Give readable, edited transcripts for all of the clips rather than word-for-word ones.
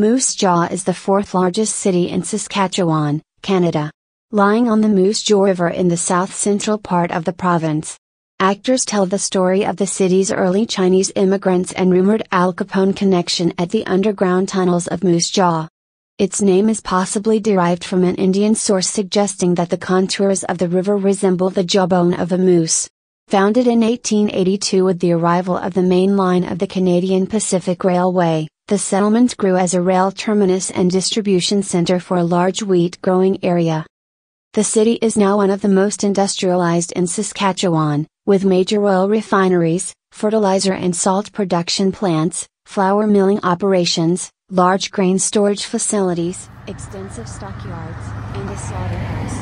Moose Jaw is the fourth largest city in Saskatchewan, Canada. Lying on the Moose Jaw River in the south-central part of the province. Actors tell the story of the city's early Chinese immigrants and rumored Al Capone connection at the underground tunnels of Moose Jaw. Its name is possibly derived from an Indian source suggesting that the contours of the river resemble the jawbone of a moose. Founded in 1882 with the arrival of the main line of the Canadian Pacific Railway, the settlement grew as a rail terminus and distribution center for a large wheat-growing area. The city is now one of the most industrialized in Saskatchewan, with major oil refineries, fertilizer and salt production plants, flour milling operations, large grain storage facilities, extensive stockyards, and a slaughterhouse.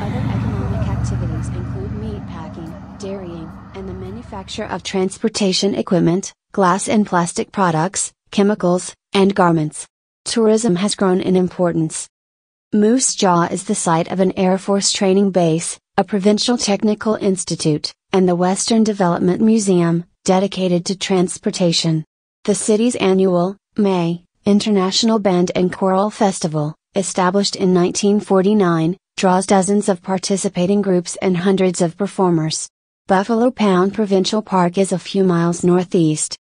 Other economic activities include meat packing, dairying, and the manufacture of transportation equipment, glass and plastic products, chemicals, and garments. Tourism has grown in importance. Moose Jaw is the site of an Air Force training base, a provincial technical institute, and the Western Development Museum, dedicated to transportation. The city's annual, May, International Band and Choral Festival, established in 1949, draws dozens of participating groups and hundreds of performers. Buffalo Pound Provincial Park is a few miles northeast.